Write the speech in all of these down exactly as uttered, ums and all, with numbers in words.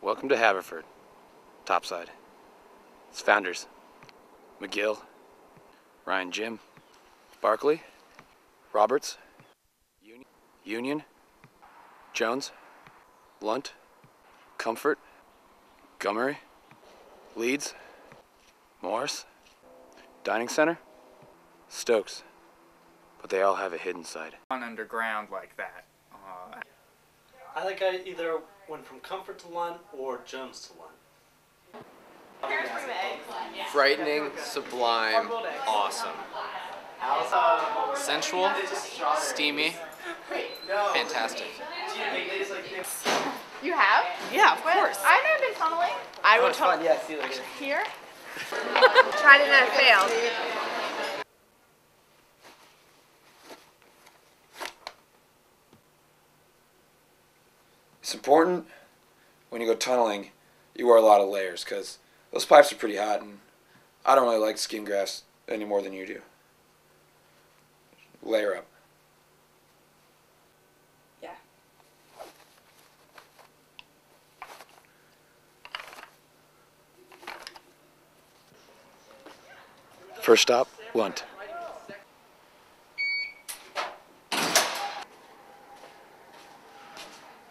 Welcome to Haverford. Topside. It's founders. McGill, Ryan Gym, Barclay, Roberts, Union, Union, Jones, Lunt, Comfort, Gummery, Leeds, Morris, Dining Center, Stokes. But they all have a hidden side. On underground like that. Uh, I think I either went from Comfort to Lunt or Jones to Lunt. Frightening, sublime, awesome, sensual, steamy, fantastic. You have? Yeah, of course. I've never been tunneling. I went tunneling. Yeah, see you later. Here. Tried it and it failed. It's important when you go tunneling, you wear a lot of layers because those pipes are pretty hot, and I don't really like skin grafts any more than you do. Layer up. Yeah. First stop, Lunt.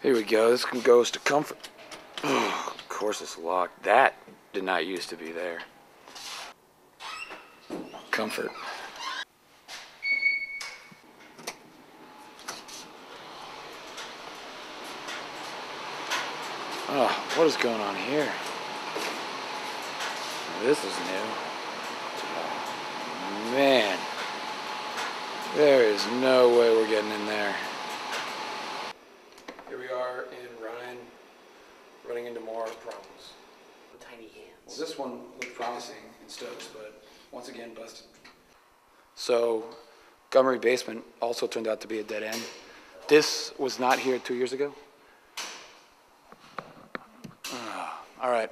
Here we go, this one goes to Comfort. Oh, of course it's locked. That did not used to be there. Comfort. Oh, what is going on here? This is new. Man, there is no way we're getting in there. Running into more problems. Tiny hands. Well, this one looked promising in Stokes, but once again busted. So, Gummery basement also turned out to be a dead end. This was not here two years ago. Uh, all right.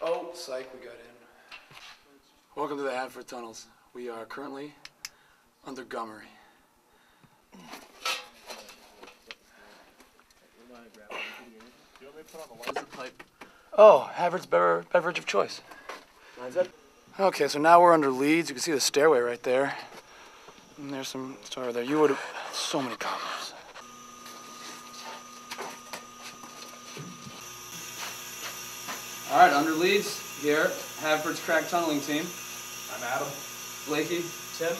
Oh, psych, we got in. Welcome to the Haverford Tunnels. We are currently under Gummery. Oh, Haverford's bever beverage of choice. Lines up. Okay, so now we're under Leeds. You can see the stairway right there. And there's some star there. You would have so many cobwebs. All right, under Leeds here, Haverford's crack tunneling team. I'm Adam. Blakey. Tim.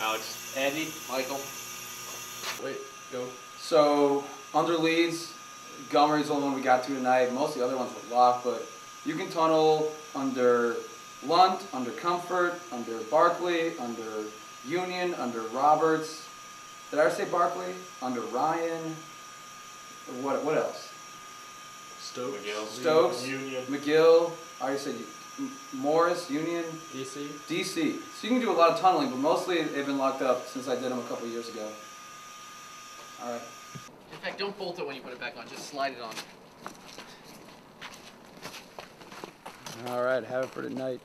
Alex. Andy. Michael. Wait, go. So under Leeds. Gummery's the only one we got to tonight. Most of the other ones were locked, but you can tunnel under Lunt, under Comfort, under Barclay, under Union, under Roberts. Did I say Barclay? Under Ryan. What? What else? Stokes. McGill. Stokes. Union. McGill. I already said Morris. Union. D C. D C. So you can do a lot of tunneling, but mostly they've been locked up since I did them a couple years ago. All right. In fact, don't bolt it when you put it back on, just slide it on. All right, Haverford at night.